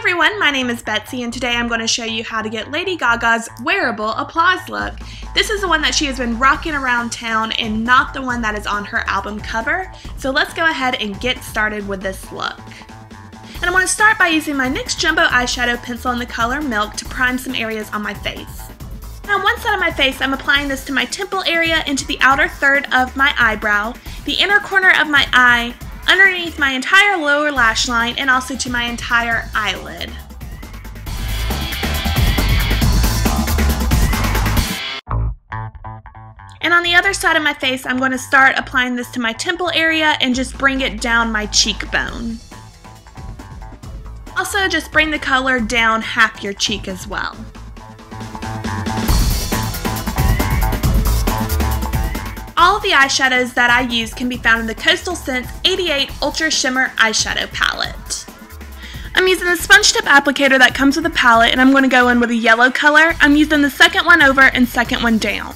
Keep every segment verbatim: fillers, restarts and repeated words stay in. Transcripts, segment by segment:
everyone, my name is Betsy and today I'm going to show you how to get Lady Gaga's wearable Applause look. This is the one that she has been rocking around town and not the one that is on her album cover. So let's go ahead and get started with this look. And I'm going to start by using my NYX Jumbo Eyeshadow Pencil in the color Milk to prime some areas on my face. And on one side of my face I'm applying this to my temple area and to the outer third of my eyebrow, the inner corner of my eye, underneath my entire lower lash line, and also to my entire eyelid. And on the other side of my face, I'm going to start applying this to my temple area and just bring it down my cheekbone. Also, just bring the color down half your cheek as well. All of the eyeshadows that I use can be found in the Coastal Scents eighty-eight Ultra Shimmer Eyeshadow Palette. I'm using the sponge tip applicator that comes with the palette, and I'm going to go in with a yellow color. I'm using the second one over and second one down.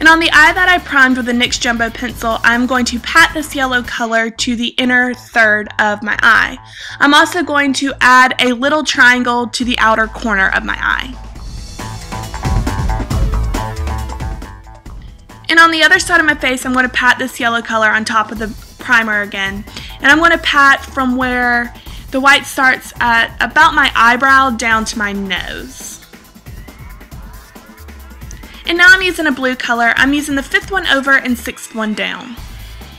And on the eye that I primed with the NYX Jumbo Pencil, I'm going to pat this yellow color to the inner third of my eye. I'm also going to add a little triangle to the outer corner of my eye. And on the other side of my face, I'm going to pat this yellow color on top of the primer again. And I'm going to pat from where the white starts at about my eyebrow down to my nose. And now I'm using a blue color. I'm using the fifth one over and sixth one down.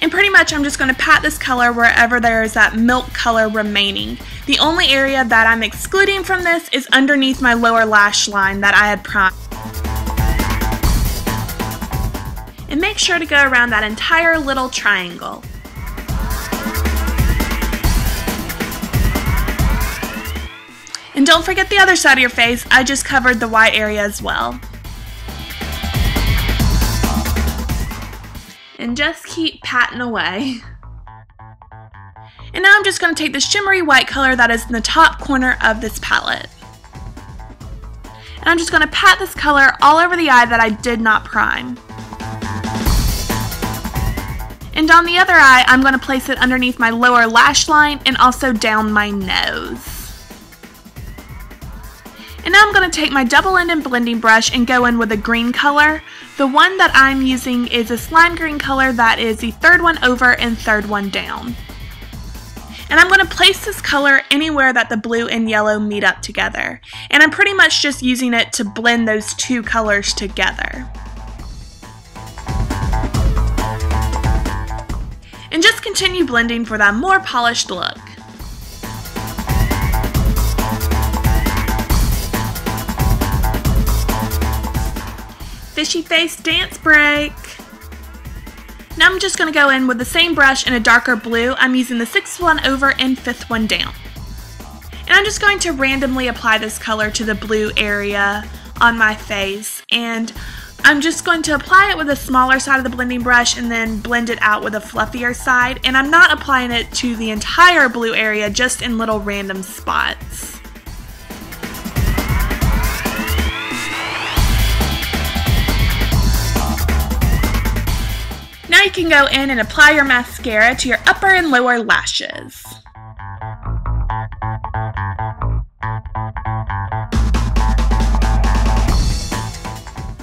And pretty much I'm just going to pat this color wherever there is that milk color remaining. The only area that I'm excluding from this is underneath my lower lash line that I had primed. And make sure to go around that entire little triangle. And don't forget the other side of your face, I just covered the white area as well. And just keep patting away. And now I'm just going to take the shimmery white color that is in the top corner of this palette. And I'm just going to pat this color all over the eye that I did not prime. And on the other eye, I'm going to place it underneath my lower lash line and also down my nose. And now I'm going to take my double-ended blending brush and go in with a green color. The one that I'm using is a slime green color that is the third one over and third one down. And I'm going to place this color anywhere that the blue and yellow meet up together. And I'm pretty much just using it to blend those two colors together. And just continue blending for that more polished look. Fishy face dance break! Now I'm just going to go in with the same brush in a darker blue. I'm using the sixth one over and fifth one down. And I'm just going to randomly apply this color to the blue area on my face, and I'm just going to apply it with a smaller side of the blending brush and then blend it out with a fluffier side. And I'm not applying it to the entire blue area, just in little random spots. Now you can go in and apply your mascara to your upper and lower lashes.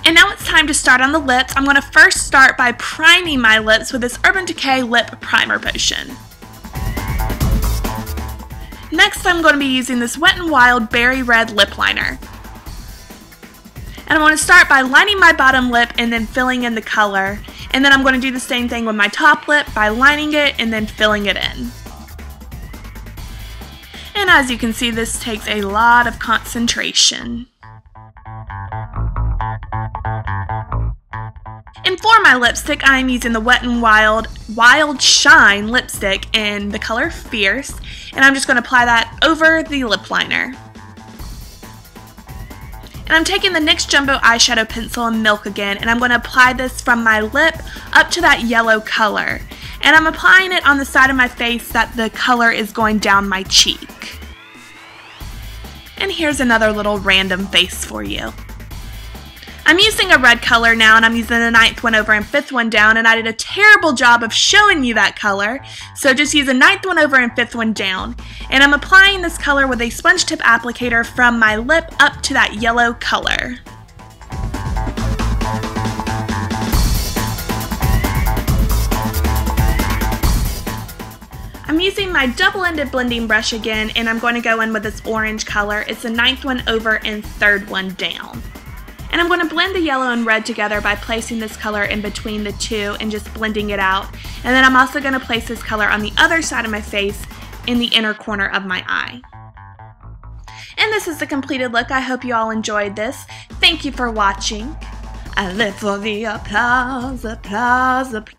And now it's time to start on the lips. I'm going to first start by priming my lips with this Urban Decay Lip Primer Potion. Next, I'm going to be using this Wet n Wild Berry Red Lip Liner. And I'm going to start by lining my bottom lip and then filling in the color. And then I'm going to do the same thing with my top lip by lining it and then filling it in. And as you can see, this takes a lot of concentration. And for my lipstick, I'm using the Wet n Wild Wild Shine lipstick in the color Fierce, and I'm just going to apply that over the lip liner. And I'm taking the NYX Jumbo Eyeshadow Pencil in Milk again, and I'm going to apply this from my lip up to that yellow color. And I'm applying it on the side of my face that the color is going down my cheek. And here's another little random face for you. I'm using a red color now, and I'm using the ninth one over and fifth one down, and I did a terrible job of showing you that color, so just use a ninth one over and fifth one down. And I'm applying this color with a sponge tip applicator from my lip up to that yellow color. I'm using my double-ended blending brush again, and I'm going to go in with this orange color. It's the ninth one over and third one down. And I'm going to blend the yellow and red together by placing this color in between the two and just blending it out. And then I'm also going to place this color on the other side of my face in the inner corner of my eye. And this is the completed look. I hope you all enjoyed this. Thank you for watching. I live for the applause, applause, applause.